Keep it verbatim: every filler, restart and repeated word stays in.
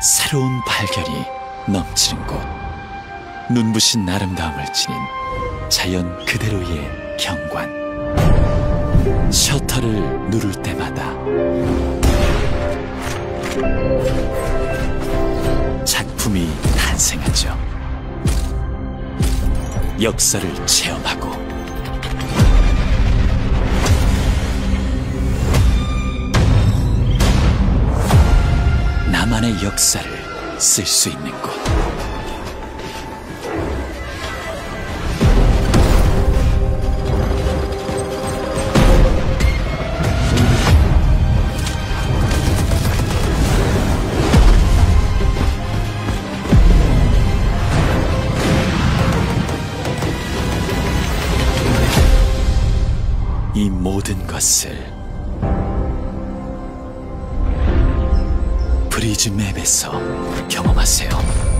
새로운 발견이 넘치는 곳, 눈부신 아름다움을 지닌 자연 그대로의 경관. 셔터를 누를 때마다 작품이 탄생하죠. 역사를 체험하고 나만의 역사를 쓸 수 있는 곳, 이 모든 것을 프리즘맵에서 경험하세요.